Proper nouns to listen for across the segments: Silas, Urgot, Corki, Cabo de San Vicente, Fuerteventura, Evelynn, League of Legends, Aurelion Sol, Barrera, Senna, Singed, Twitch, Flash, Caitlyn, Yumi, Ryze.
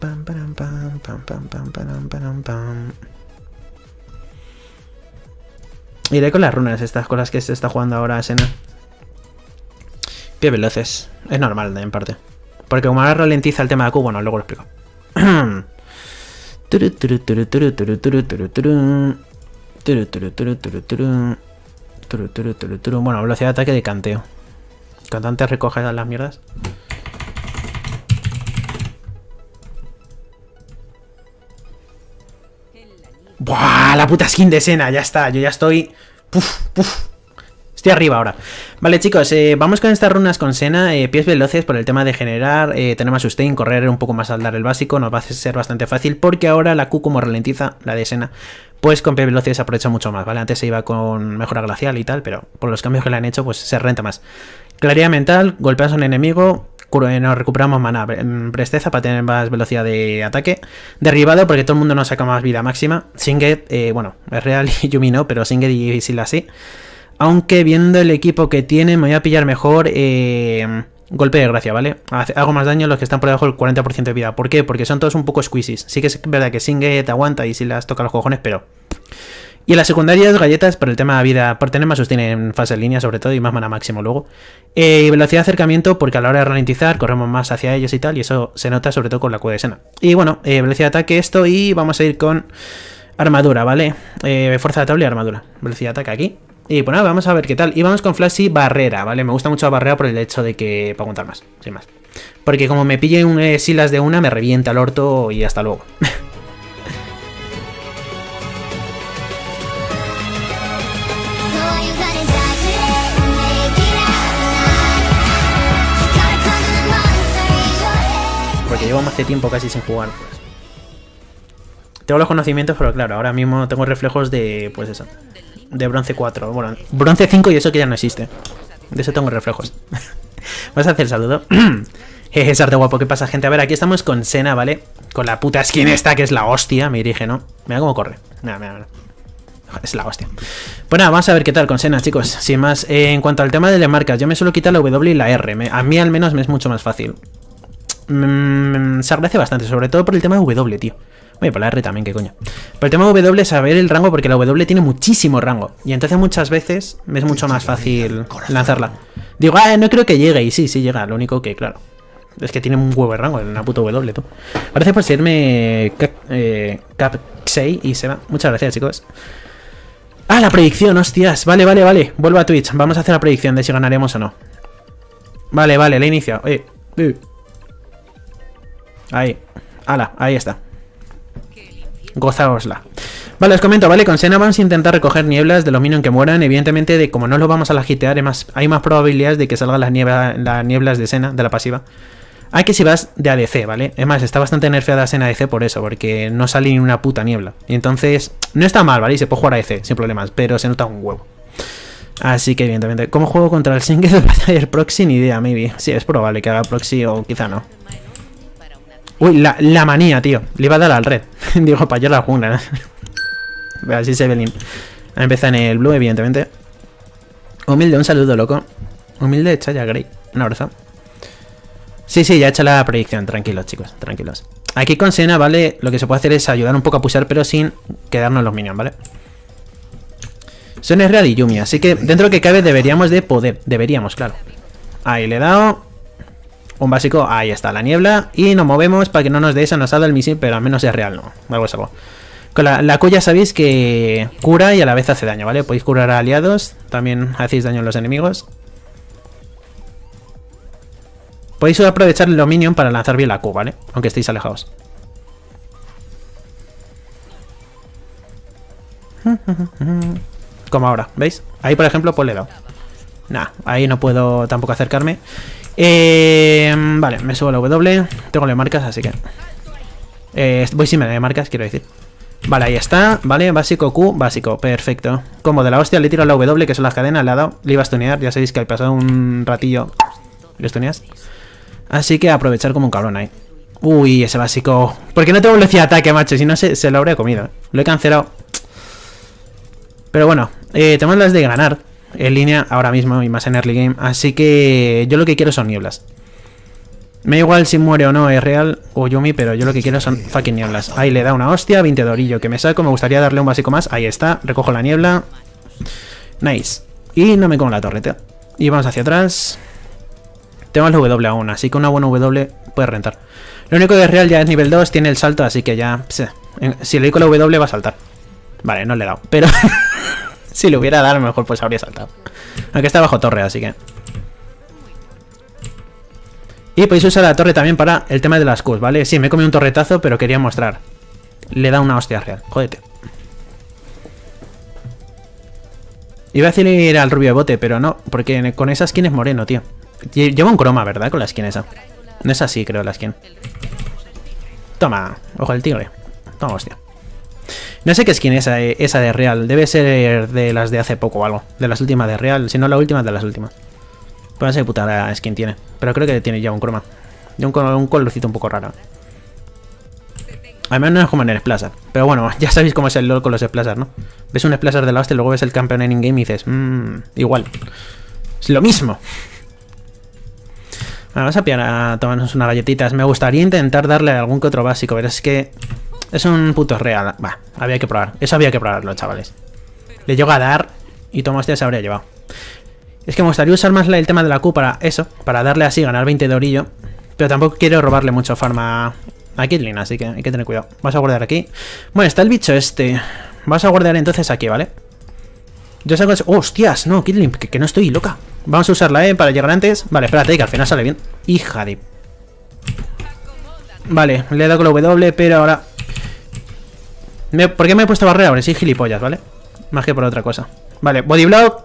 Pam, pam, pam, pam, pam, pam, pam, pam, pam. Iré con las runas estas, con las que se está jugando ahora Senna. Pie veloces. Es normal, en parte. Porque como ahora ralentiza el tema de Q, bueno, luego lo explico. Bueno, velocidad de ataque de canteo. Cuanto antes recoges las mierdas. ¡Buah! La puta skin de Senna, ya está, yo ya estoy... ¡Puf! ¡Puf! Estoy arriba ahora. Vale, chicos, vamos con estas runas con Senna. Pies veloces por el tema de generar, tener más sustain, correr un poco más al dar el básico. Nos va a ser bastante fácil porque ahora la Q como ralentiza, la de Senna, pues con pies veloces aprovecha mucho más, ¿vale? Antes se iba con mejora glacial y tal, pero por los cambios que le han hecho, pues se renta más. Claridad mental, golpeas a un enemigo... Nos recuperamos maná, presteza para tener más velocidad de ataque. Derribado porque todo el mundo nos saca más vida máxima. Singed, bueno, es real y Yumi no, pero Singed y Silas sí. Aunque viendo el equipo que tiene, me voy a pillar mejor golpe de gracia, ¿vale? Hago más daño a los que están por debajo del 40% de vida. ¿Por qué? Porque son todos un poco squeezes. Sí que es verdad que Singed aguanta y Silas toca los cojones, pero... Y en las secundarias, galletas, por el tema de vida, por tener más sustain en fase de línea sobre todo y más mana máximo luego. Y velocidad de acercamiento porque a la hora de ralentizar corremos más hacia ellos y tal, y eso se nota sobre todo con la Q de Senna. Y bueno, velocidad de ataque esto y vamos a ir con armadura, ¿vale? Fuerza de tabla y armadura. Velocidad de ataque aquí. Y pues nada, vamos a ver qué tal. Y vamos con flash y barrera, ¿vale? Me gusta mucho la barrera por el hecho de que... para aguantar más, sin más. Porque como me pille un Silas de una, me revienta el orto y hasta luego. Porque llevo más de tiempo casi sin jugar, pues. Tengo los conocimientos, pero claro, ahora mismo tengo reflejos de, pues eso, de bronce 4, bueno, bronce 5 y eso que ya no existe. De eso tengo reflejos. ¿Vas a hacer el saludo? Jeje, Sarte guapo, ¿qué pasa, gente? A ver, aquí estamos con Senna, ¿vale? Con la puta skin esta, que es la hostia, me dirige, ¿no? Mira cómo corre. Nada, nada, nada. Es la hostia. Pues nada, vamos a ver qué tal con Senna, chicos. Sin más, en cuanto al tema de las marcas, yo me suelo quitar la W y la R. A mí al menos me es mucho más fácil. Se agradece bastante, sobre todo por el tema de W, tío. Oye, por la R también, qué coño. Por el tema de W, saber el rango, porque la W tiene muchísimo rango. Y entonces muchas veces me es mucho más fácil lanzarla. Digo, ah, no creo que llegue. Y sí, sí llega. Lo único que, claro, es que tiene un huevo de rango, una puta W, tú. Gracias por seguirme, Capsei y Seba. Muchas gracias, chicos. Ah, la predicción, hostias. Vale, vale, vale. Vuelvo a Twitch. Vamos a hacer la predicción de si ganaremos o no. Vale, vale, la he iniciado. Ahí. Ala, ahí está. Gozaosla. Vale, os comento, ¿vale? Con Senna vamos a intentar recoger nieblas de los minions que mueran. Evidentemente, de como no los vamos a lagitear, hay más probabilidades de que salgan las nieblas de Senna, de la pasiva. Hay que si vas de ADC, ¿vale? Es más, está bastante nerfeada Senna ADC por eso, porque no sale ni una puta niebla. Y entonces, no está mal, ¿vale? Y se puede jugar ADC sin problemas, pero se nota un huevo. Así que, evidentemente, ¿cómo juego contra el Singed para hacer proxy? Ni idea, maybe. Sí, es probable que haga proxy o quizá no. Uy, la manía, tío. Le iba a dar al red. Digo, para allá la jungla. Así se Evelynn. Empieza en el blue, evidentemente. Humilde, un saludo, loco. Humilde, echa ya Grey. Un abrazo. Sí, sí, ya he hecho la predicción. Tranquilos, chicos, tranquilos. Aquí con Senna, ¿vale? Lo que se puede hacer es ayudar un poco a pushar, pero sin quedarnos los minions, ¿vale? Son real y Yumi, así que dentro que cabe deberíamos de poder. Deberíamos, claro. Ahí le he dado... un básico, ahí está, la niebla. Y nos movemos para que no nos dé esa nosada el misil, pero al menos es real, ¿no? Algo es algo. Con la Q ya sabéis que cura y a la vez hace daño, ¿vale? Podéis curar a aliados, también hacéis daño a los enemigos. Podéis aprovechar el minion para lanzar bien la Q, ¿vale? Aunque estéis alejados. Como ahora, ¿veis? Ahí, por ejemplo, pues le he dado. Nah, ahí no puedo tampoco acercarme. Vale, me subo a la W. Tengo las marcas, así que voy sin de marcas, quiero decir. Vale, ahí está, vale, básico Q, básico, perfecto. Como de la hostia le tiro a la W, que son las cadenas, le ha dado. Le iba a stunear, ya sabéis que al pasado un ratillo le stuneas. Así que aprovechar como un cabrón ahí. Uy, ese básico. ¿Por qué no tengo velocidad de ataque, macho? Si no, se lo habría comido, lo he cancelado. Pero bueno, tenemos las de ganar en línea ahora mismo y más en early game, así que yo lo que quiero son nieblas. Me da igual si muere o no, es real o Yumi, pero yo lo que quiero son fucking nieblas. Ahí le da una hostia, 20 de orillo que me saco. Me gustaría darle un básico más. Ahí está, recojo la niebla. Nice. Y no me como la torreta. Y vamos hacia atrás. Tengo el W aún, así que una buena W puede rentar. Lo único que es real ya es nivel 2, tiene el salto, así que ya... Si le doy con la W va a saltar. Vale, no le he dado, pero... si le hubiera dado, a lo mejor pues habría saltado. Aunque está bajo torre, así que... Y podéis usar la torre también para el tema de las Qs, ¿vale? Sí, me he comido un torretazo, pero quería mostrar. Le da una hostia real, jódete. Iba a decir ir al rubio de bote, pero no, porque con esa skin es moreno, tío. Lleva un croma, ¿verdad? Con la skin esa. No es así, creo, la skin. Toma, ojo del tigre. Toma, hostia. No sé qué skin es esa de real. Debe ser de las de hace poco o algo. De las últimas de real, si no la última, de las últimas. Pues no sé qué puta skin tiene. Pero creo que tiene ya un croma. Y un colorcito un poco raro. Además no es como en el Splasher. Pero bueno, ya sabéis cómo es el LoL con los Splashers, ¿no? Ves un Splasher de la hostia y luego ves el campeón en in-game y dices... igual. Es lo mismo. Ahora vamos a pillar a tomarnos unas galletitas. Me gustaría intentar darle algún que otro básico, pero es que... Es un puto real. Va, había que probar. Eso había que probarlo, chavales. Le llego a dar y toma hostia se habría llevado. Es que me gustaría usar más el tema de la Q para eso, para darle así, ganar 20 de orillo. Pero tampoco quiero robarle mucho farma a Caitlyn, así que hay que tener cuidado. Vas a guardar aquí. Bueno, está el bicho este. Vas a guardar entonces aquí, ¿vale? Yo saco... ¡Oh, hostias! No, Caitlyn, que no estoy loca. Vamos a usarla, para llegar antes. Vale, espérate, que al final sale bien. Hija de... Vale, le he dado con la W, pero ahora... ¿Por qué me he puesto barrera? Ahora sí, gilipollas, ¿vale? Más que por otra cosa. Vale, body block.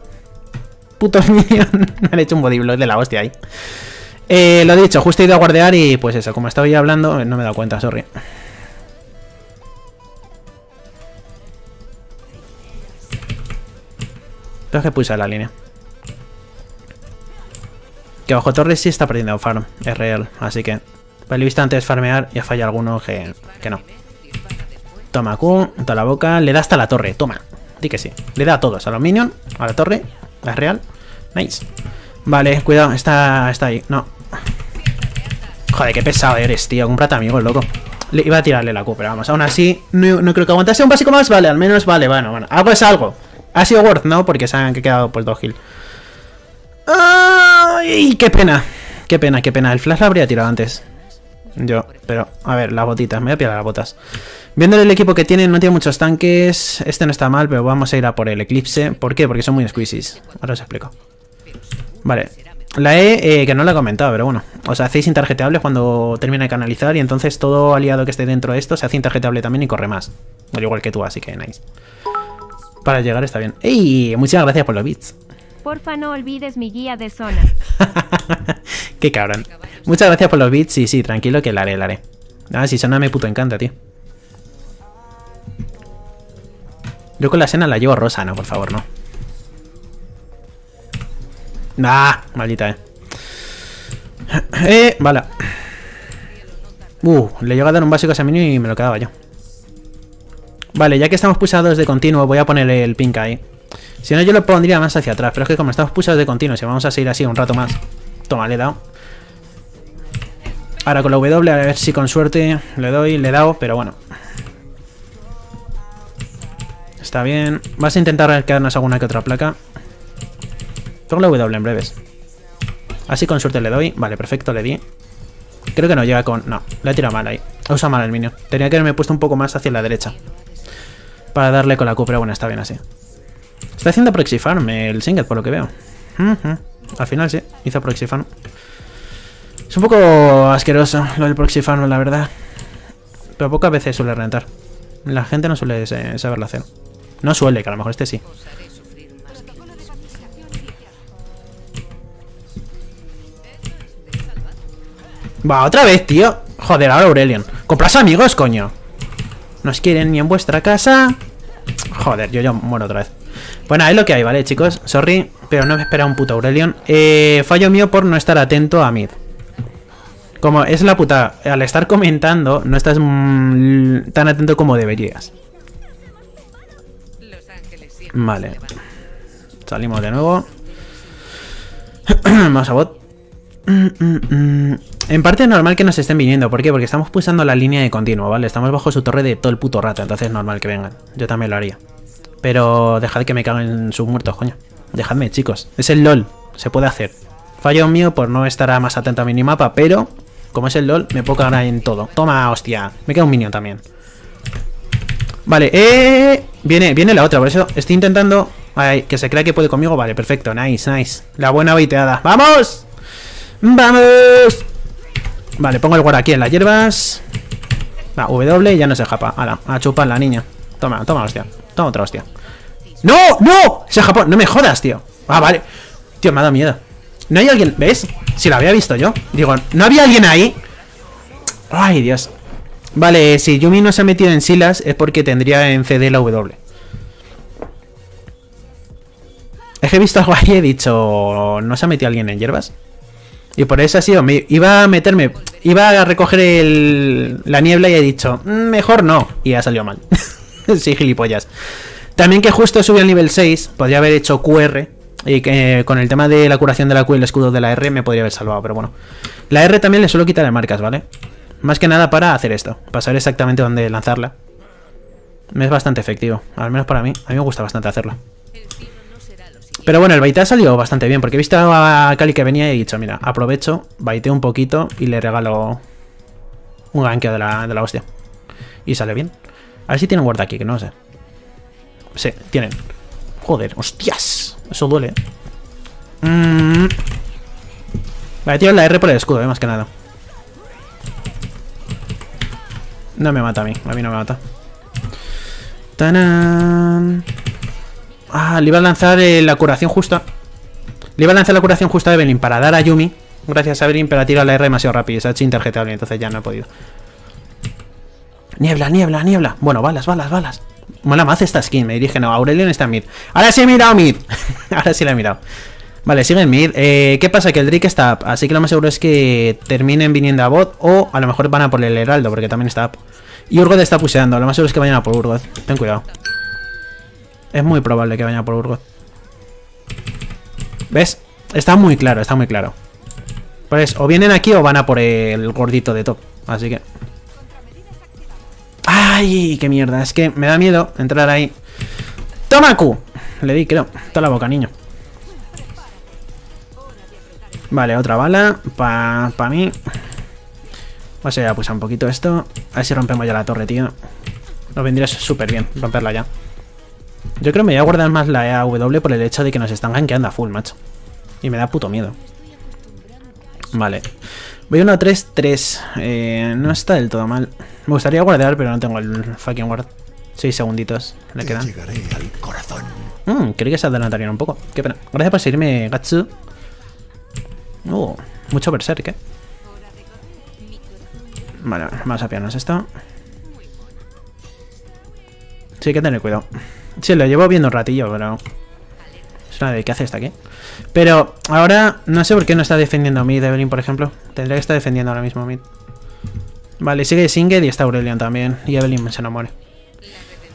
Puto minion. Me han hecho un body block de la hostia ahí. Lo dicho, justo he ido a guardear y pues eso, como estaba ya hablando, no me he dado cuenta, sorry. Tengo que pulsar la línea. Que bajo torre sí está perdiendo farm, es real, así que... Vale, he visto antes farmear y ha fallado alguno que no. Toma Q, toda la boca, le da hasta la torre, toma. Di que sí, le da a todos, a los minions, a la torre, es real. Nice. Vale, cuidado, está ahí, no. Joder, qué pesado eres, tío, cómprate amigos, loco. Le iba a tirarle la Q, pero vamos, aún así, no creo que aguantase un básico más, vale, al menos, vale, bueno, algo es algo. Ha sido worth, ¿no? Porque se han quedado pues dos kills. ¡Ay! ¡Qué pena! ¡Qué pena, qué pena! El flash la habría tirado antes. Yo, pero, a ver, las botitas, me voy a pillar las botas. Viéndole el equipo que tiene, no tiene muchos tanques. Este no está mal, pero vamos a ir a por el Eclipse. ¿Por qué? Porque son muy squeezes. Ahora os explico. Vale, la E, que no la he comentado, pero bueno. Os hacéis intarjeteables cuando termina de canalizar y entonces todo aliado que esté dentro de esto se hace intarjeteable también y corre más. Al igual que tú, así que nice. Para llegar está bien. ¡Ey! Muchas gracias por los bits. Porfa, no olvides mi guía de zona. Qué cabrón. Muchas gracias por los bits. Sí, tranquilo que la haré, la haré. Ah, si Senna me puto encanta, tío. Yo con la Senna la llevo rosa, no, por favor, no. Ah, maldita, vale. Le llego a dar un básico a ese minion y me lo quedaba yo. Vale, ya que estamos pulsados de continuo, voy a poner el pink ahí. Si no, yo lo pondría más hacia atrás, pero es que como estamos pulsados de continuo, si vamos a seguir así un rato más... Toma, le he dado. Ahora con la W, a ver si con suerte le doy, le he dado, pero bueno. Está bien. Vas a intentar quedarnos alguna que otra placa. Con la W en breves. Así con suerte le doy. Vale, perfecto, le di. Creo que no llega con... No, le he tirado mal ahí. He usado mal el minion. Tenía que haberme puesto un poco más hacia la derecha. Para darle con la Q, pero bueno, está bien así. Está haciendo proxy farm el Singed, por lo que veo. Al final sí, hizo proxy farm. Es un poco asqueroso lo del proxy farm, la verdad. Pero pocas veces suele rentar. La gente no suele saberlo hacer. No suele, que a lo mejor este sí. Va, otra vez, tío. Joder, ahora Aurelion. Compras amigos, coño. No os quieren ni en vuestra casa. Joder, yo ya muero otra vez. Bueno, es lo que hay, ¿vale, chicos? Sorry, pero no me esperaba un puto Aurelion. Fallo mío por no estar atento a mid. Como es la puta... Al estar comentando, no estás tan atento como deberías. Vale. Salimos de nuevo. Vamos a bot. En parte es normal que nos estén viniendo. ¿Por qué? Porque estamos pulsando la línea de continuo, ¿vale? Estamos bajo su torre de todo el puto rato, entonces es normal que vengan. Yo también lo haría. Pero dejad que me caguen sus muertos, coño. Dejadme, chicos. Es el LOL. Se puede hacer. Fallo mío por no estar más atento a mi minimapa, pero como es el LOL, me puedo cagar en todo. Toma, hostia. Me queda un minion también. Vale, Viene la otra, por eso estoy intentando... Ay, que se crea que puede conmigo. Vale, perfecto. Nice, nice. La buena baiteada. ¡Vamos! ¡Vamos! Vale, pongo el guard aquí en las hierbas. La W ya no se japa. Ala, a chupar la niña. Toma, toma, hostia. Toma otra hostia. ¡No! ¡No! Se japó. No me jodas, tío. Ah, vale. Tío, me ha dado miedo. No hay alguien... ¿Ves? Si lo había visto yo. Digo, ¿no había alguien ahí? Ay, Dios. Vale, si Yumi no se ha metido en Silas es porque tendría en CD la W. Es que he visto algo ahí y he dicho... ¿No se ha metido alguien en hierbas? Y por eso ha sido... Iba a recoger la niebla y he dicho... Mejor no. Y ha salido mal. Sí, gilipollas. También que justo subí al nivel 6. Podría haber hecho QR. Y que con el tema de la curación de la Q y el escudo de la R me podría haber salvado. Pero bueno. La R también le suelo quitar de marcas, ¿vale? Más que nada para hacer esto. Para saber exactamente dónde lanzarla. Me es bastante efectivo. Al menos para mí. A mí me gusta bastante hacerla. Pero bueno, el baite ha salido bastante bien, porque he visto a Cali que venía y he dicho, mira, aprovecho, baiteo un poquito y le regalo un ganqueo de la hostia. Y sale bien. A ver si tienen guarda aquí, que no lo sé. Sí, tienen. Joder, hostias. Eso duele. Vale, tío, la R por el escudo, más que nada. No me mata a mí. A mí no me mata. ¡Tanán! Ah, le iba a lanzar la curación justa. Le iba a lanzar la curación justa de Evelynn para dar a Yumi. Gracias a Evelynn, pero ha tirado la R demasiado rápido. Esa es interjetable, entonces ya no he podido. Niebla, niebla, niebla. Bueno, balas, balas, balas. Mola más esta skin, me dirigen. No, Aurelion está en mid. Ahora sí he mirado mid. Ahora sí la he mirado. Vale, sigue en mid. ¿Qué pasa? Que el Drake está up. Así que lo más seguro es que terminen viniendo a bot. O a lo mejor van a por el heraldo, porque también está up. Y Urgot está puseando. Lo más seguro es que vayan a por Urgot. Ten cuidado. Es muy probable que vaya por Urgot. ¿Ves? Está muy claro, está muy claro. Pues o vienen aquí o van a por el gordito de top. Así que... ¡Ay! ¡Qué mierda! Es que me da miedo entrar ahí. ¡Toma Q! Le di, creo. Toda la boca, niño. Vale, otra bala. Pa mí. Vamos a pulsar un poquito esto. A ver si rompemos ya la torre, tío. Nos vendría súper bien romperla ya. Yo creo que me voy a guardar más la AW por el hecho de que nos están gankeando a full, macho. Y me da puto miedo. Vale. Voy 1-3-3. No está del todo mal. Me gustaría guardar, pero no tengo el fucking guard. 6 segunditos le quedan. Llegaré al corazón. Creí que se adelantarían un poco. Qué pena. Gracias por seguirme, Gatsu. Mucho berserk, ¿eh? Vale, vamos a pillarnos esto. Sí, hay que tener cuidado. Sí, lo llevo viendo un ratillo, pero... Es una de qué hace esta aquí. Pero ahora no sé por qué no está defendiendo mid Evelynn, por ejemplo. Tendría que estar defendiendo ahora mismo mid. Vale, sigue Singed y está Aurelion también. Y Evelynn se no muere.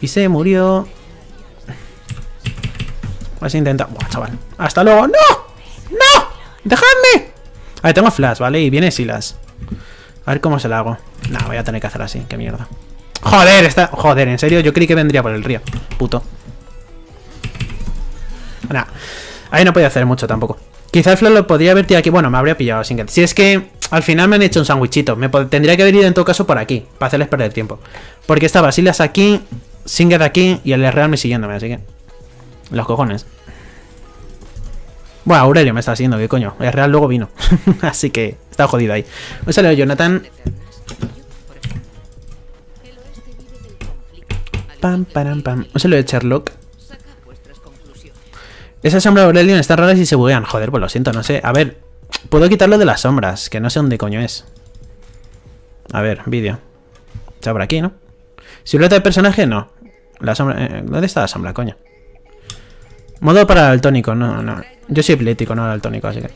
Y se murió. Vas a intentar... Buah, chaval. ¡Hasta luego! ¡No! ¡No! ¡Dejadme! A ver, tengo flash, ¿vale? Y viene Silas. A ver cómo se la hago. Nah, voy a tener que hacer así. Qué mierda. Joder, está... Joder, en serio, yo creí que vendría por el río. Puto. Nah, ahí no podía hacer mucho tampoco. Quizás Flash lo podría haber tirado aquí. Bueno, me habría pillado sin que... Si es que al final me han hecho un sandwichito. Tendría que haber ido en todo caso por aquí, para hacerles perder tiempo. Porque estaba Silas aquí, Singer aquí y el Realme siguiéndome, así que... Los cojones. Bueno, Aurelio me está siguiendo, ¿qué coño? El Real luego vino. Así que está jodido ahí. Un saludo, Jonathan. Pam, pam, pam. ¿No se lo de Sherlock? Esas sombras de Aurelion están raras y se buguean. Joder, pues lo siento, no sé. A ver, puedo quitarlo de las sombras, que no sé dónde coño es. A ver, vídeo. Está por aquí, ¿no? Silueta de personaje, no. La sombra... ¿Dónde está la sombra, coño? Modo para el tónico, no, no. Yo soy epiléptico, no el tónico, así que...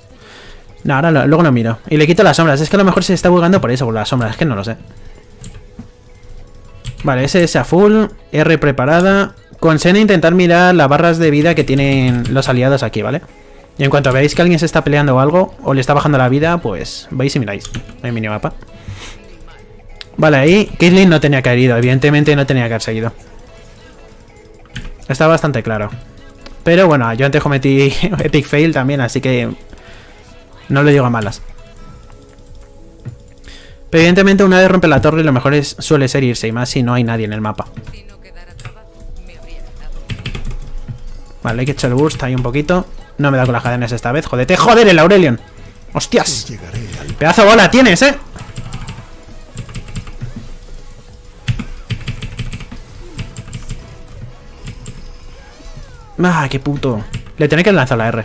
No, ahora luego lo miro. Y le quito las sombras. Es que a lo mejor se está bugueando por eso, por las sombras. Es que no lo sé. Vale, SS a full, R preparada. Con Senna intentar mirar las barras de vida que tienen los aliados aquí, ¿vale? Y en cuanto veáis que alguien se está peleando o algo, o le está bajando la vida, pues vais y miráis el minimapa. Vale, ahí Caitlyn no tenía que haber ido, evidentemente no tenía que haber seguido. Está bastante claro. Pero bueno, yo antes cometí epic fail también, así que no lo digo a malas. Pero evidentemente una vez rompe la torre lo mejor suele ser irse, y más si no hay nadie en el mapa. Vale, hay que echar el burst ahí un poquito. No me da con las cadenas esta vez, jodete. ¡Joder, el Aurelion! ¡Hostias! ¡Pedazo de bola tienes, eh! ¡Ah, qué puto! Le tenía que lanzar la R.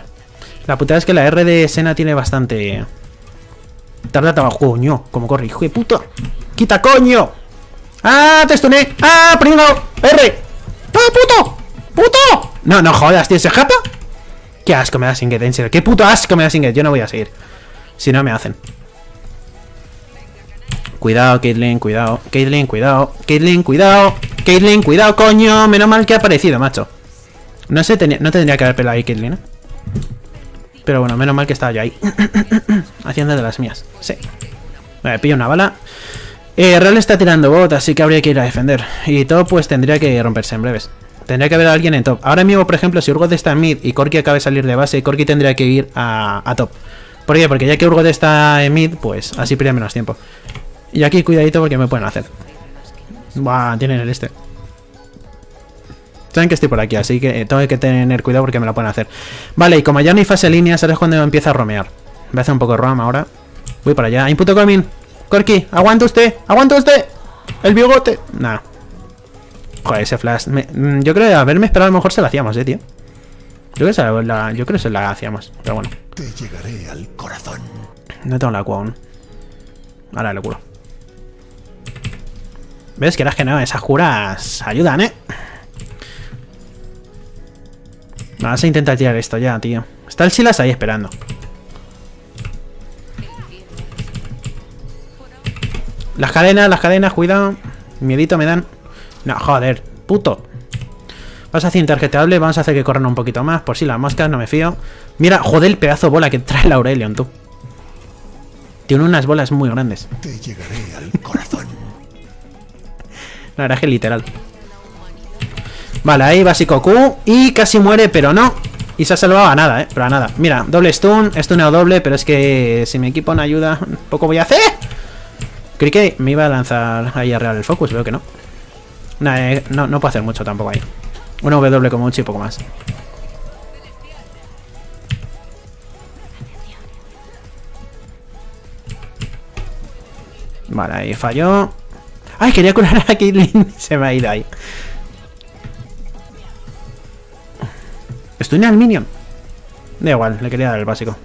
La putada es que la R de Senna tiene bastante... Tarda trabajo, coño, como corre, hijo de puta. ¡Quita, coño! ¡Ah, te stuné! ¡Ah, pringao! ¡R! ¡Ah, puto! ¡Puto! No, no jodas, tío, ¿se escapa? ¡Qué asco me da Singed, en serio! ¡Qué puto asco me da Singed! Yo no voy a seguir. Si no, me hacen. Cuidado, Caitlyn, cuidado. Caitlyn, cuidado. Caitlyn, cuidado. Caitlyn, cuidado, coño. Menos mal que ha aparecido, macho. No sé, no tendría que haber pelado ahí, Caitlyn, ¿eh? Pero bueno, menos mal que estaba yo ahí. Haciendo de las mías. Sí. Vale, pillo una bala. Real está tirando bot, así que habría que ir a defender. Y top, pues tendría que romperse en breves. Tendría que haber alguien en top. Ahora mismo, por ejemplo, si Urgot está en mid y Corki acaba de salir de base, Corki tendría que ir a top. ¿Por qué? Porque ya que Urgot está en mid, pues así pierde menos tiempo. Y aquí cuidadito porque me pueden hacer. Buah, tienen el este. Saben que estoy por aquí, así que tengo que tener cuidado porque me lo pueden hacer. Vale, y como ya no hay fase líneas, ahora es cuando empieza a romear. Voy a hacer un poco de roam ahora. Voy para allá. Inputo coming. Corki, aguanta usted. Aguanta usted. El bigote. Nah. Joder, ese flash. Yo creo que haberme esperado a lo mejor se la hacíamos, tío. Yo creo que se la hacíamos. Pero bueno. Te llegaré al corazón. No tengo la Q aún. Ahora lo curo. ¿Ves? Que eras que no. Esas curas ayudan, ¿eh? Vamos a intentar tirar esto ya, tío. Está el Silas ahí esperando. Las cadenas, cuidado. Miedito me dan. No, joder, puto. Vas a cintar que te hable, vamos a hacer que corran un poquito más. Por si las moscas, no me fío. Mira, joder, el pedazo de bola que trae el Aurelion, tú. Tiene unas bolas muy grandes. Te llegaré al corazón. La verdad es que literal. Vale, ahí básico Q. Y casi muere, pero no. Y se ha salvado a nada, pero a nada. Mira, doble stun, stuneo doble. Pero es que si mi equipo no ayuda, poco voy a hacer. Creí que me iba a lanzar ahí a real el focus. Veo que no. No puedo hacer mucho tampoco ahí. Una W como mucho y poco más. Vale, ahí falló. ¡Ay, quería curar a Caitlyn! Se me ha ido ahí. Estoy en el minion. Da igual, le quería dar el básico.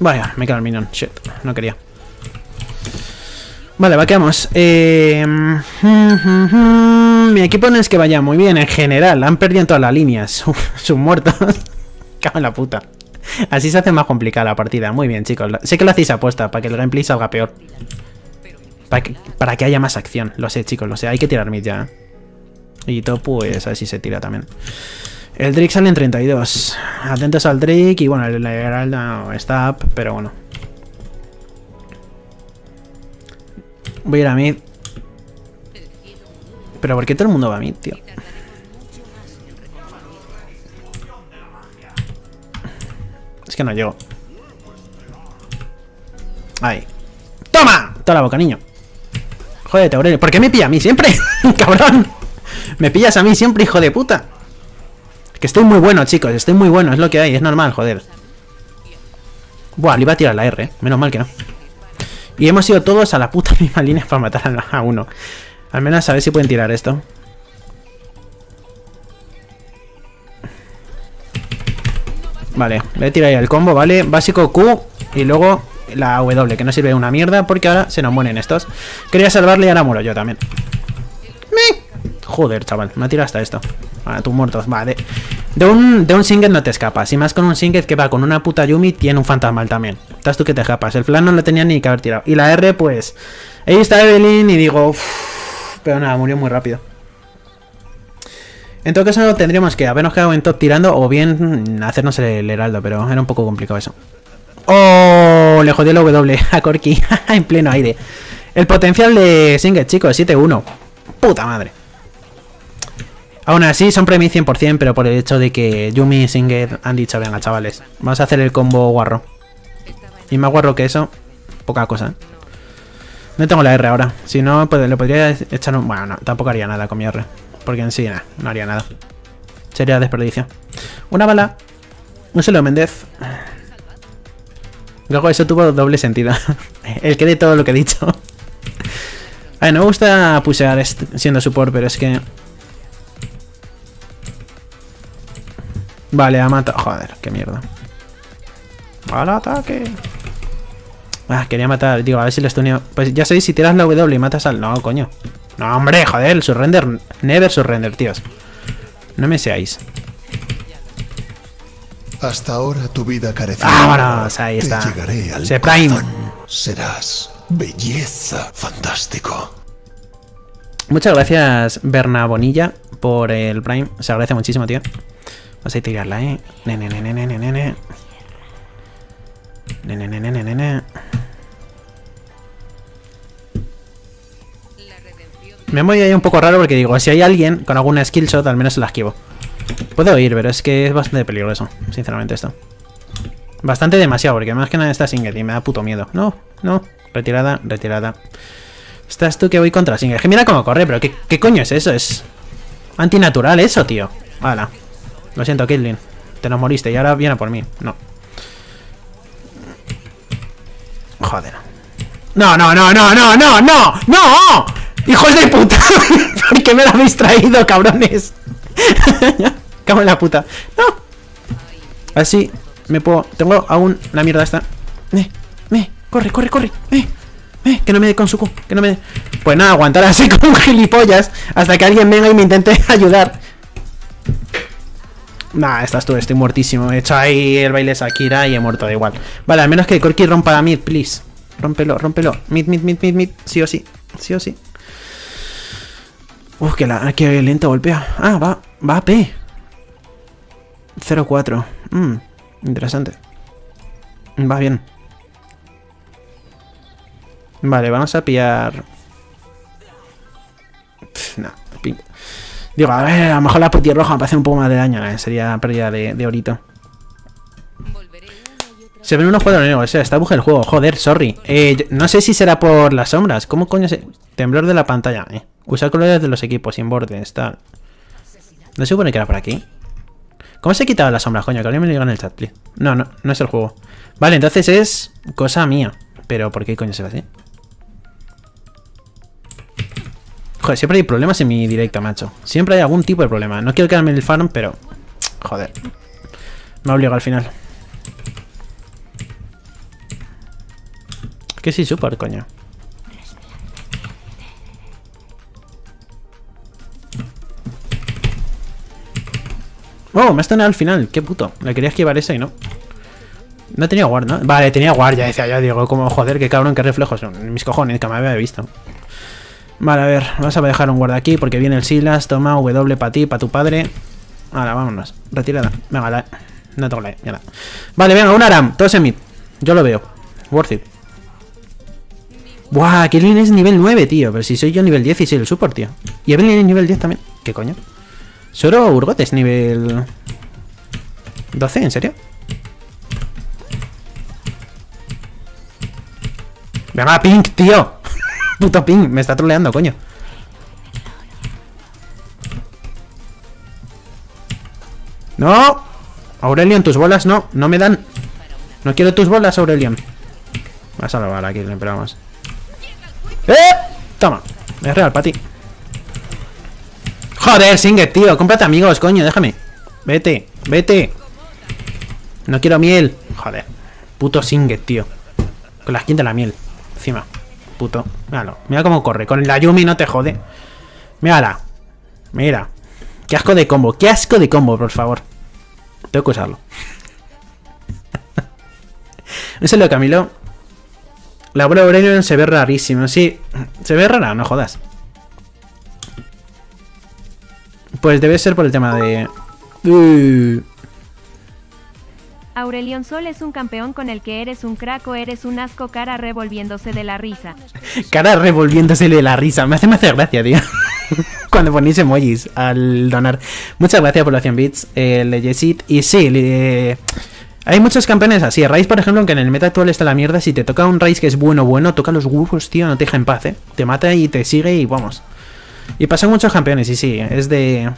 Vaya, me queda el minion. Shit, no quería. Vale, vaqueamos. Mi equipo no es que vaya muy bien en general. Han perdido en todas las líneas. Sus muertos. Cago en la puta. Así se hace más complicada la partida. Muy bien, chicos. Sé que lo hacéis apuesta para que el gameplay salga peor. Para que haya más acción. Lo sé, chicos. Lo sé. Hay que tirar mid ya. Y top, pues a ver si se tira también. El Drake sale en 32. Atentos al Drake. Y bueno, el Heralda no, está up, pero bueno. Voy a ir a mid. Pero ¿por qué todo el mundo va a mid, tío? Es que no llego. Ahí. ¡Toma! Toda la boca, niño. Jódete, Aurelio. ¿Por qué me pilla a mí siempre? ¡Cabrón! Me pillas a mí siempre, hijo de puta. Que estoy muy bueno, chicos. Estoy muy bueno. Es lo que hay. Es normal, joder. Buah, le iba a tirar la R. Menos mal que no. Y hemos ido todos a la puta misma línea para matar a uno. Al menos a ver si pueden tirar esto. Vale, voy a tirar ahí el combo, ¿vale? Básico Q y luego la W, que no sirve de una mierda porque ahora se nos mueren estos. Quería salvarle y ahora muero yo también. Joder, chaval, me ha tirado hasta esto. Vale, tú muertos. Vale, de un Singed no te escapas. Y más con un Singed que va con una puta Yumi, tiene un fantasmal también. Estás tú que te escapas. El flash no lo tenía ni que haber tirado. Y la R, pues. Ahí está Evelynn y digo. Uff, pero nada, murió muy rápido. En todo caso no tendríamos que habernos quedado en top tirando o bien hacernos el heraldo, pero era un poco complicado eso. ¡Oh! Le jodió la W a Corki en pleno aire. El potencial de Singed, chicos, 7-1. ¡Puta madre! Aún así, son premios 100%, pero por el hecho de que Yumi y Singed han dicho, venga, chavales, vamos a hacer el combo guarro. Y más guarro que eso, poca cosa, ¿eh? No tengo la R ahora. Si no, pues le podría echar un... Bueno, no, tampoco haría nada con mi R. Porque en sí, nada, no haría nada. Sería desperdicio. Una bala. Un solo Méndez. Luego eso tuvo doble sentido. El que de todo lo que he dicho. A ver, no me gusta pusear siendo support, pero es que... Vale, ha matado. Joder, qué mierda. ¡Al ataque! Ah, quería matar. Digo, a ver si lo stuneo. Pues ya sabéis, si tiras la W y matas al... No, coño. No, hombre, joder. El surrender. Never surrender, tíos. No me seáis. Hasta ahora tu vida carecía. ¡Vámonos! Ahí está. Se prime. Serás belleza. Fantástico. Muchas gracias, Bernabonilla, por el prime. Se agradece muchísimo, tío. Vamos a tirarla, ¿eh? Me voy ahí un poco raro porque digo, si hay alguien con alguna skillshot, al menos se la esquivo. Puedo ir, pero es que es bastante peligroso, sinceramente, esto. Bastante demasiado, porque más que nada está Singed y me da puto miedo. No, no, retirada, retirada. Estás tú que voy contra Singed. Es que mira cómo corre, pero ¿qué coño es eso? Es antinatural eso, tío. Hala. Lo siento, Caitlyn. Te nos moriste y ahora viene por mí. No. Joder. No, no, no, no, no, no, no, no. ¡Hijos de puta! ¿Por qué me lo habéis traído, cabrones? Cago en la puta. ¡No! Así me puedo... Tengo aún la mierda esta. Corre, corre, corre. Que no me dé con su Q. Que no me dé... Pues nada, aguantar así como un gilipollas hasta que alguien venga y me intente ayudar. Nah, estás tú, estoy muertísimo. He hecho ahí el baile Shakira y he muerto, da igual. Vale, al menos que Corki rompa a mid, please. Rómpelo, rómpelo. Mid. Sí o sí, sí o sí. Uf, que lento golpea. Ah, va a P. 0-4. Interesante. Va bien. Vale, vamos a pillar. No, pinta. Digo, a ver, a lo mejor la petirroja me parece un poco más de daño, sería pérdida de orito. Se ven unos cuadros negros, o sea, está bugueado el juego, joder, sorry. No sé si será por las sombras, ¿cómo coño se...? Temblor de la pantalla, Usar colores de los equipos sin bordes, tal. ¿No se supone que era por aquí? ¿Cómo se quitaba las sombras, coño? Que alguien me lo diga en el chat, please. No, no, no es el juego. Vale, entonces es cosa mía. Pero, ¿por qué coño se va así? Joder, siempre hay problemas en mi directo, macho. Siempre hay algún tipo de problema. No quiero quedarme en el farm, pero... Joder. Me obligo al final. Que sí, super, coño. Oh, me ha stunado al final. Qué puto. Le quería esquivar eso y no. No tenía guard, ¿no? Vale, tenía guard, ya decía yo. Digo, como, joder, qué cabrón, qué reflejos. Mis cojones, que me había visto. Vale, a ver, vamos a dejar un guarda aquí porque viene el Silas. Toma, W para ti, para tu padre. Ahora, vámonos. Retirada. Venga, la... No tengo la E, ya la... Vale, venga, un Aram. Todos en mid. Yo lo veo. Worth it. Buah, Caitlyn es nivel 9, tío. Pero si soy yo nivel 10 y soy el support, tío. Y Evelynn es nivel 10 también. ¿Qué coño? Solo Urgot es nivel... 12, ¿en serio? Venga, Pink, tío. Puto ping, me está troleando, coño. No, Aurelion, tus bolas no, no me dan. No quiero tus bolas, Aurelion. Va a salvar aquí, le esperamos. Toma, es real para ti. Joder, Singed, tío, cómprate amigos, coño, déjame. Vete, vete. No quiero miel. Joder, puto Singed, tío. Con la skin de la miel, encima. Puto, míralo, mira cómo corre. Con la Yumi no te jode. Mírala, mira. Qué asco de combo, por favor. Tengo que usarlo. No sé lo que Camilo. La bola de Aurelion se ve rarísimo. Sí, se ve rara, no jodas. Pues debe ser por el tema de... Aurelion Sol es un campeón con el que eres un crack o eres un asco, cara revolviéndose de la risa. Cara revolviéndose de la risa. Me hace gracia, tío. Cuando ponéis emojis al donar. Muchas gracias, Población Beats, Leyesit. Y sí, hay muchos campeones así. Ryze, por ejemplo, aunque en el meta actual está la mierda, si te toca un Ryze que es bueno, toca los huevos, tío, no te deja en paz, ¿eh? Te mata y te sigue y vamos. Y pasan muchos campeones, y sí, es de...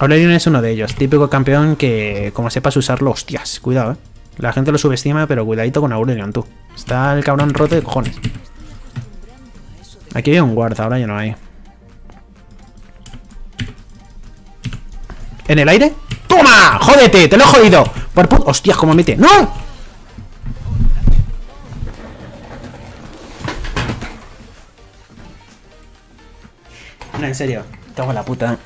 Aurelion es uno de ellos, típico campeón que, como sepas usarlo, hostias, cuidado, ¿eh? La gente lo subestima, pero cuidadito con Aurelion, tú. Está el cabrón roto de cojones. Aquí había un guarda, ahora ya no hay. ¿En el aire? ¡Toma! ¡Jódete! ¡Te lo he jodido! Por put... ¡Hostias, cómo mete! ¡No! No, en serio, te hago la puta.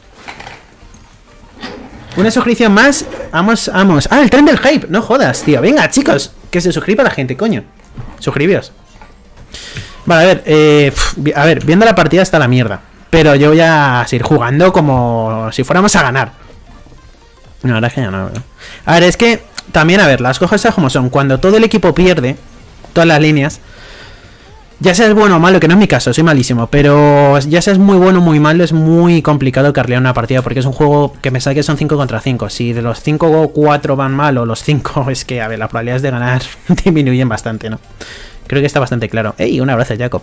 Una suscripción más. Vamos, vamos. Ah, el tren del hype. No jodas, tío. Venga, chicos. Que se suscriba la gente, coño. Suscribíos. Vale, a ver. Viendo la partida está la mierda. Pero yo voy a seguir jugando como si fuéramos a ganar. No, la verdad es que ya no. A ver, es que también, a ver, las cosas como son. Cuando todo el equipo pierde, todas las líneas... Ya seas bueno o malo, que no es mi caso, soy malísimo, pero ya seas muy bueno o muy malo, es muy complicado carlear una partida porque es un juego que me sabe que son 5 contra 5. Si de los 5, 4 van mal o los 5, es que, a ver, las probabilidades de ganar disminuyen bastante, ¿no? Creo que está bastante claro. ¡Ey! Un abrazo, Jacob.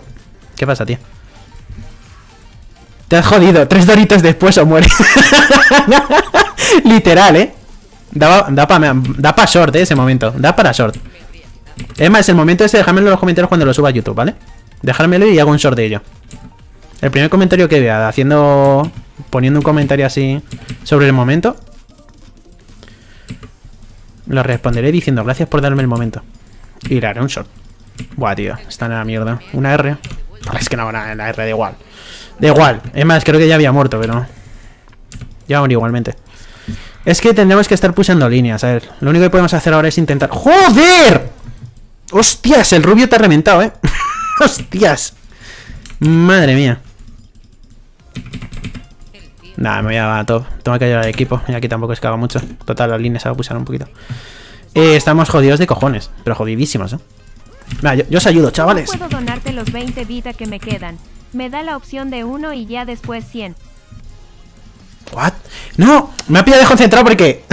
¿Qué pasa, tío? Te has jodido. 3 doritos después o mueres. Literal, ¿eh? Da pa short, ¿eh? Ese momento. Da para short. Es más, el momento este, dejármelo en los comentarios cuando lo suba a YouTube, ¿vale? Dejármelo y hago un short de ello. El primer comentario que vea, poniendo un comentario así sobre el momento, lo responderé diciendo gracias por darme el momento. Y le haré un short. Buah, tío, está en la mierda. Una R. Es que no, la R, da igual. Da igual. Es más, creo que ya había muerto, pero... Ya morí igualmente. Es que tendremos que estar pushando líneas, a ver. Lo único que podemos hacer ahora es intentar... ¡Joder! ¡Hostias! El rubio te ha reventado, ¿eh? ¡Hostias! Madre mía. Nada, me voy a top. Tengo que ayudar al equipo. Y aquí tampoco escava mucho. Total, la línea se va a pulsar un poquito. Estamos jodidos de cojones. Pero jodidísimos, ¿eh? Nada, yo os ayudo, chavales. No puedo donarte los 20 vida que me quedan. Me da la opción de 1 y ya después 100. ¿What? ¡No! Me ha pillado desconcentrado porque...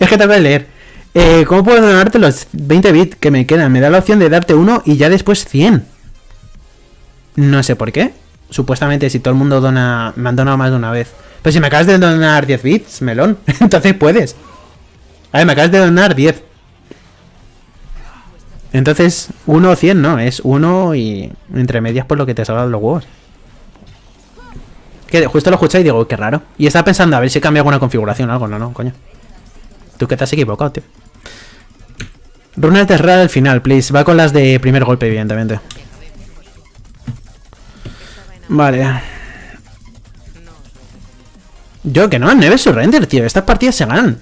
Es que te voy a leer. ¿Cómo puedo donarte los 20 bits que me quedan? Me da la opción de darte 1 y ya después 100. No sé por qué. Supuestamente si todo el mundo dona... Me han donado más de una vez. Pues si me acabas de donar 10 bits, melón. Entonces puedes. A ver, me acabas de donar 10. Entonces 1 o 100 no. Es 1 y entre medias por lo que te salgan los huevos. Que justo lo escuché y digo, qué raro. Y estaba pensando a ver si cambia alguna configuración o algo. No, coño. Tú que te has equivocado, tío. Runas de rara al final, please. Va con las de primer golpe, evidentemente. Vale. Yo que no, 9 surrender, tío. Estas partidas se ganan.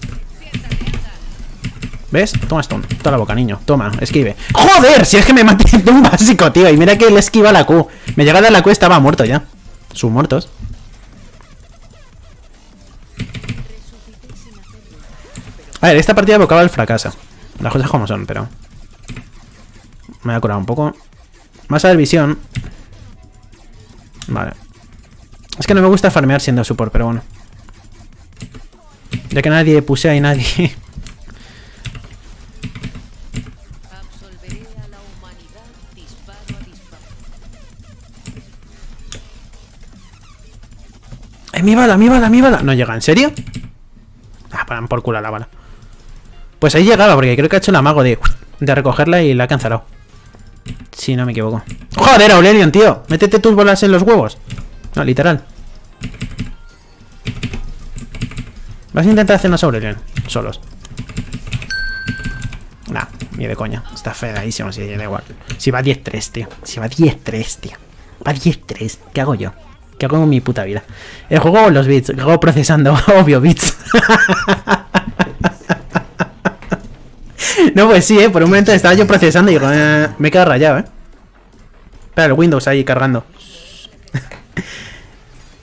¿Ves? Toma esto. Toda la boca, niño. Toma, esquive. ¡Joder! Si es que me maté de un básico, tío. Y mira que le esquiva la Q. Me llegaba la Q, estaba muerto ya. Sus muertos. A ver, esta partida abocaba al fracaso. Las cosas como son, pero... Me voy a curar un poco. Más a ver visión. Vale. Es que no me gusta farmear siendo support, pero bueno. Ya que nadie pusea y nadie... ¡Es mi bala, mi bala, mi bala! No llega, ¿en serio? Ah, paran por culo la bala. Pues ahí llegaba, porque creo que ha hecho el amago de recogerla y la ha cancelado. Si no me equivoco. ¡Joder, Aurelion, tío! ¡Métete tus bolas en los huevos! No, literal. Vas a intentar hacernos Aurelion solos. Nah, ni de coña. Está feadísimo, si da igual. Si va 10-3, tío. Si va 10-3, tío. Va 10-3. ¿Qué hago yo? ¿Qué hago con mi puta vida? El juego los bits. El juego procesando. Obvio, bits. No, pues sí, por un momento estaba yo procesando y digo, me he quedado rayado, Espera, el Windows ahí cargando.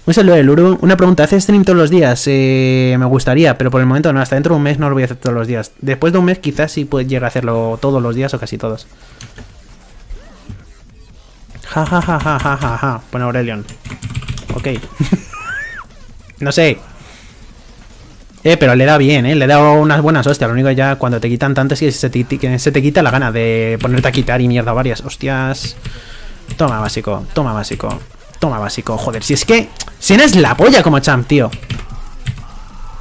Un Un saludo del Uru. Una pregunta, ¿haces stream todos los días? Me gustaría, pero por el momento no. Hasta dentro de un mes no lo voy a hacer todos los días. Después de un mes quizás sí pueda llegar a hacerlo todos los días o casi todos. Ja, ja, ja, ja, ja, ja, ja. Bueno, Aurelion. Ok. No sé. Pero le da bien, le da unas buenas hostias. Lo único que ya cuando te quitan tantas es que se te quita la gana de ponerte a quitar y mierda varias. Hostias. Toma básico, toma básico. Toma básico, joder, si es que Senna es la polla como champ, tío.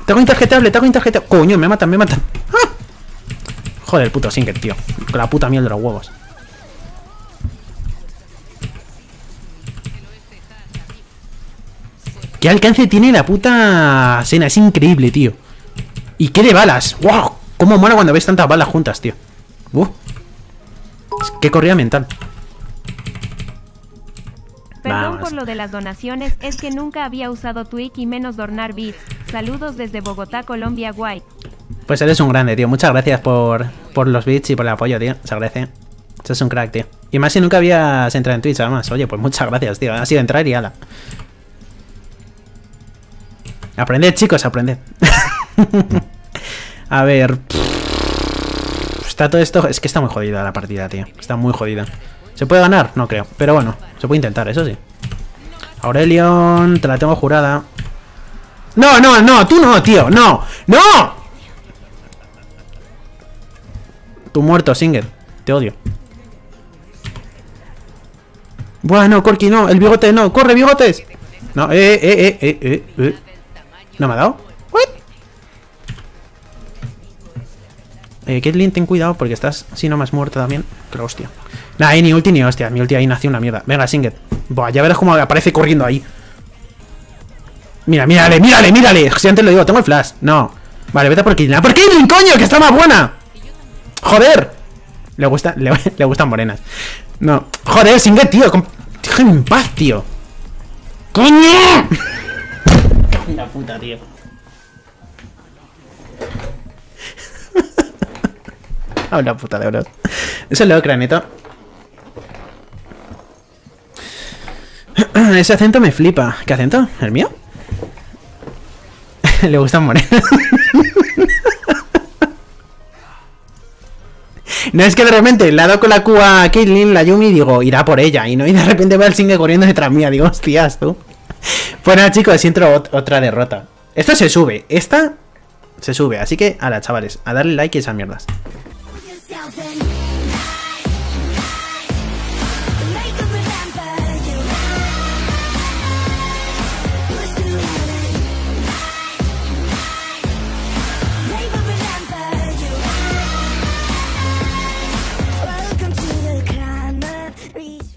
Tengo intarjetable, tengo intarjetable. Coño, me matan, me matan. ¡Ah! Joder, puto Singed, tío. Con la puta miel de los huevos. ¿Qué alcance tiene la puta Senna? Es increíble, tío. ¿Y qué de balas? ¡Wow! Cómo mola cuando ves tantas balas juntas, tío. Es que corrida mental. Perdón por lo de las donaciones, es que nunca había usado Twitch y menos donar bits. Saludos desde Bogotá, Colombia, guay. Pues eres un grande, tío. Muchas gracias por los bits y por el apoyo, tío. Se agradece. Eso es un crack, tío. Y más si nunca habías entrado en Twitch, además. Oye, pues muchas gracias, tío. Ha sido entrar y ala. Aprended, chicos, aprended. A ver. Está todo esto. Es que está muy jodida la partida, tío. Está muy jodida. ¿Se puede ganar? No creo, pero bueno, se puede intentar, eso sí. Aurelion, te la tengo jurada. No, no, no, tú no, tío, no, no. Tú muerto, Singer, te odio. Bueno, Corki, no, el bigote no, corre, bigotes. No, ¿no me ha dado? ¿What? Caitlyn, ten cuidado porque estás, si no, más muerta también. Pero hostia. Nah, ni ulti ni hostia. Mi ulti ahí nació una mierda. Venga, Singed. Buah, ya verás cómo aparece corriendo ahí. Mira, mírale, mírale, mírale. Si antes lo digo, tengo el flash. No. Vale, vete por Caitlyn. ¡Por Caitlyn, coño! ¡Que está más buena! ¡Joder! Le gustan morenas. No. ¡Joder, Singed, tío! Déjame en paz, tío. ¡Coño! La puta, tío. Ah, una puta de oro. Eso es lo cranito. Ese acento me flipa. ¿Qué acento? ¿El mío? Le gustan morenas. No, es que de repente le ha dado con la Q a Caitlyn, la Yumi, y digo, irá por ella. Y no, y de repente va el Singe corriendo detrás mía. Digo, hostias, tú. Bueno, chicos, siento otra derrota. Esto se sube. Esta se sube. Así que, ala, chavales, a darle like y esas mierdas.